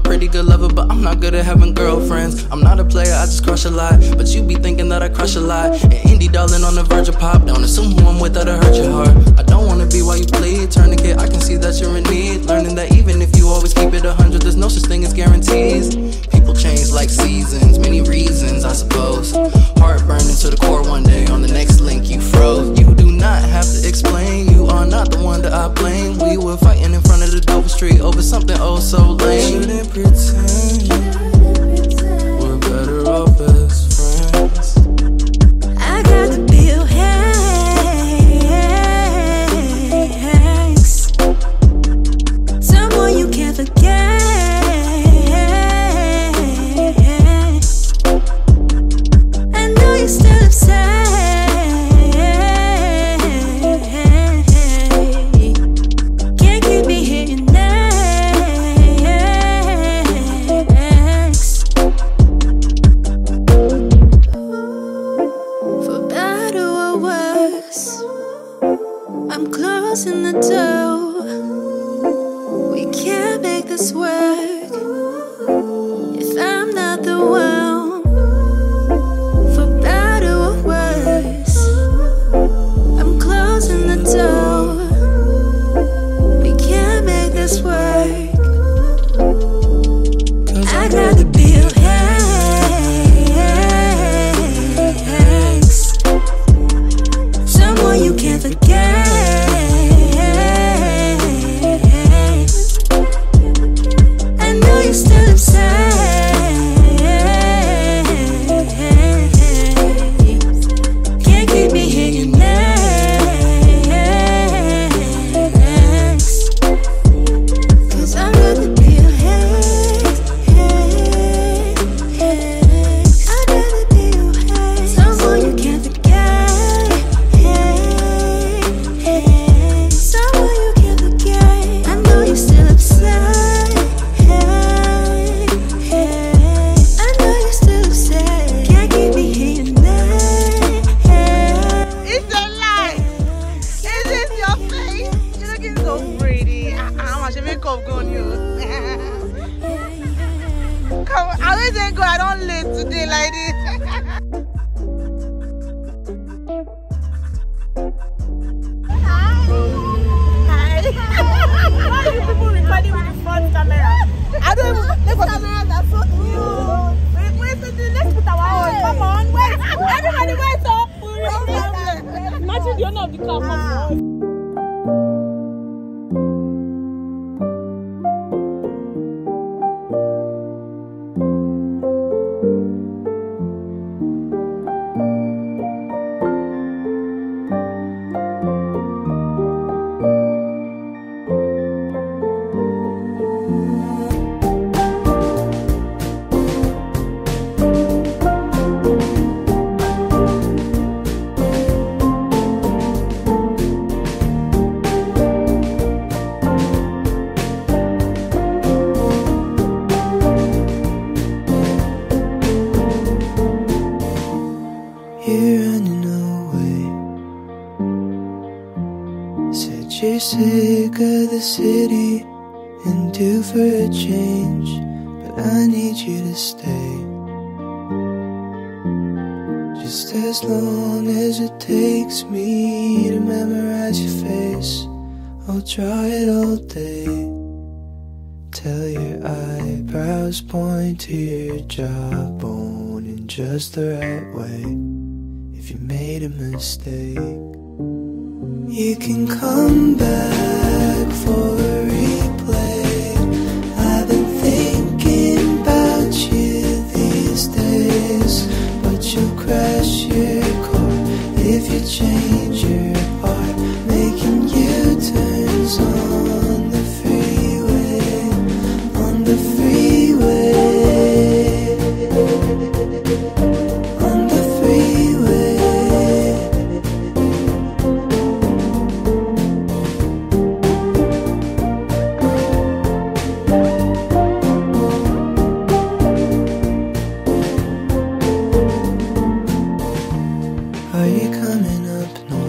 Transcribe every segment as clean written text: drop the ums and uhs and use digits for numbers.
a pretty good lover, but I'm not good at having girlfriends. I'm not a player, I just crush a lot, but you be thinking that I crush a lot. And indie darling on the verge of pop, don't assume who I'm with, that'll hurt your heart. I don't wanna be why you plead, tourniquet, I can see that you're in need. Learning that even if you always keep it 100, there's no such thing as guarantees. People change like seasons, many reasons I suppose. Heart burning to the core one day, on the next link you froze. You do not have to explain, you are not the one that I blame. We were fighting in front of the double street over something oh so lame. Shouldn't pretend we're better off as friends. I got the bill, Hanks, someone you can't forget. In the dough, we can't make this work if I'm not the one. For better or worse, I'm closing the door. We can't make this work. I got the bill, Hanks, someone you can't forget. I always go, I don't live today like this. Hi. Hi. Why are you people recording with the front camera? I don't know. These cameras are so cute. Wait, let's put our own. Come on, wait. Everybody wait up. Imagine the owner of the car. Come on. You're sick of the city and due for a change, but I need you to stay. Just as long as it takes me to memorize your face, I'll draw it all day. Till your eyebrows point to your jawbone in just the right way if you made a mistake. You can come back for a replay. I've been thinking about you these days, but you'll crash your car if you change your heart, making U-turns on the freeway, on the freeway, on the freeway. Are you coming up north?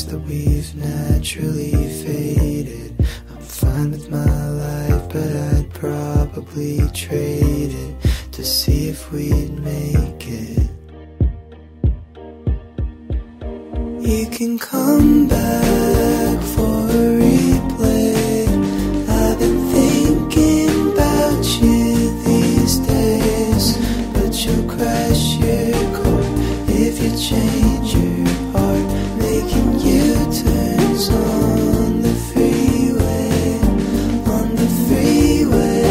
ways that we've naturally faded. I'm fine with my life, but I'd probably trade it to see if we'd make it. You can come back for a replay. I've been thinking about you these days, but you'll crash your core if you change your heart, making U-turns on the freeway, on the freeway.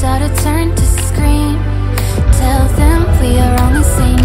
Start to turn to scream. Tell them we are on the same.